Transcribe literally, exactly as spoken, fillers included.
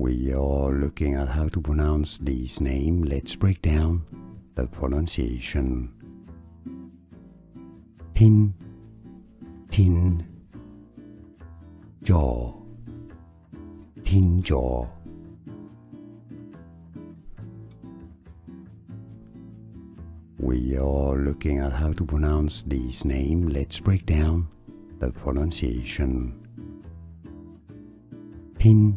We are looking at how to pronounce these names. Let's break down the pronunciation. Htin, Htin Kyaw, Htin Kyaw. We are looking at how to pronounce these names. Let's break down the pronunciation. Htin,